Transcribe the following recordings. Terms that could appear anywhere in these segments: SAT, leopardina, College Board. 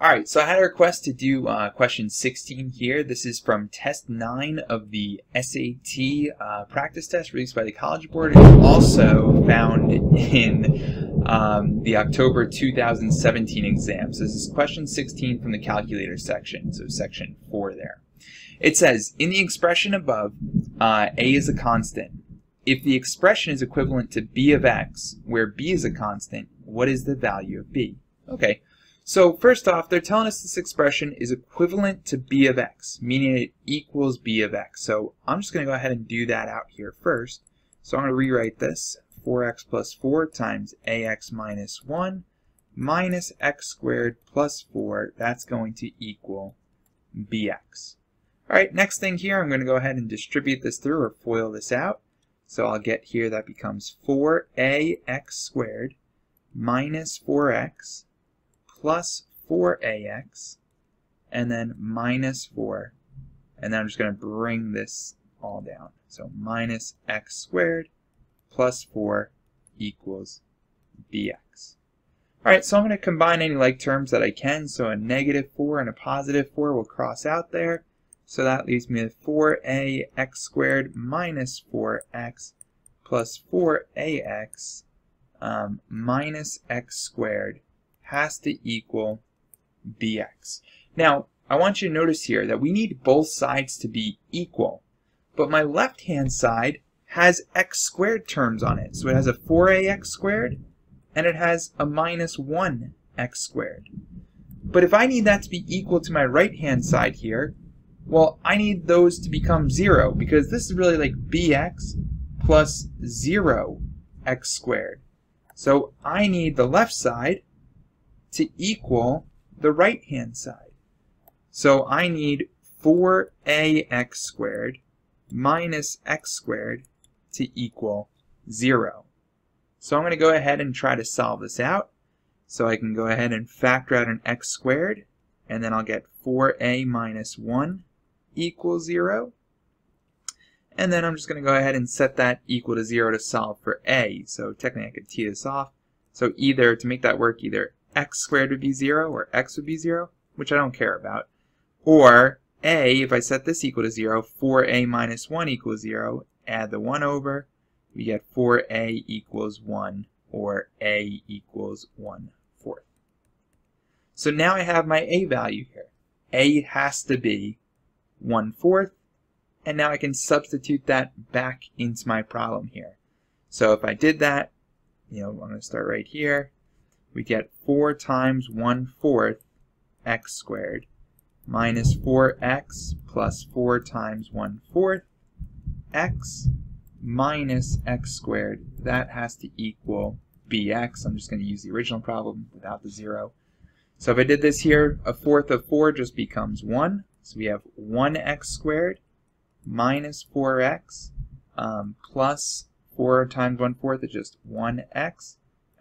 Alright, so I had a request to do question 16 here. This is from test 9 of the SAT practice test released by the College Board. It's also found in the October 2017 exams. This is question 16 from the calculator section, so section 4 there. It says, in the expression above, A is a constant. If the expression is equivalent to B of X, where B is a constant, what is the value of B? Okay. So first off, they're telling us this expression is equivalent to B of X, meaning it equals B of X. So I'm just going to go ahead and do that out here first. So I'm going to rewrite this 4x plus 4 times ax minus 1 minus x squared plus 4. That's going to equal bx. All right, next thing here, I'm going to go ahead and distribute this through or FOIL this out. So I'll get here that becomes 4ax squared minus 4x plus 4ax, and then minus 4, and then I'm just going to bring this all down. So minus x squared plus 4 equals bx. Alright, so I'm going to combine any like terms that I can, so a negative 4 and a positive 4 will cross out there, so that leaves me with 4ax squared minus 4x plus 4ax minus x squared has to equal bx. Now, I want you to notice here that we need both sides to be equal, but my left-hand side has x squared terms on it. So it has a 4ax squared, and it has a minus 1x squared. But if I need that to be equal to my right-hand side here, well, I need those to become 0, because this is really like bx plus 0x squared. So I need the left side to equal the right-hand side. So I need 4ax squared minus x squared to equal 0. So I'm going to go ahead and try to solve this out. So I can go ahead and factor out an x squared, and then I'll get 4a minus 1 equals 0. And then I'm just going to go ahead and set that equal to 0 to solve for a. So technically I could tee this off. So either, to make that work, either x squared would be 0, or x would be 0, which I don't care about. Or a, if I set this equal to 0, 4a minus 1 equals 0, add the 1 over, we get 4a equals 1, or a equals 1/4. So now I have my a value here. A has to be 1/4, and now I can substitute that back into my problem here. So if I did that, you know, I'm going to start right here. We get 4 times 1/4 x squared minus 4x plus 4 times 1/4 x minus x squared. That has to equal bx. I'm just going to use the original problem without the 0. So if I did this here, a fourth of 4 just becomes 1. So we have 1x squared minus 4x plus 4 times 1/4 is just 1x.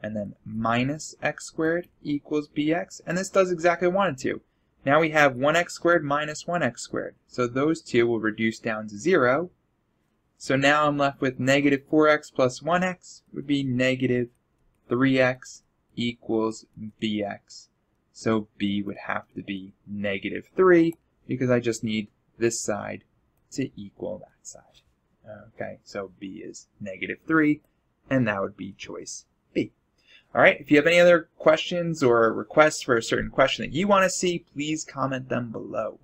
And then minus x squared equals bx, and this does exactly what I wanted to. Now we have 1x squared minus 1x squared, so those two will reduce down to 0. So now I'm left with negative 4x plus 1x would be negative 3x equals bx. So b would have to be negative 3, because I just need this side to equal that side. Okay, so b is negative 3, and that would be choice B. Alright, if you have any other questions or requests for a certain question that you want to see, please comment them below.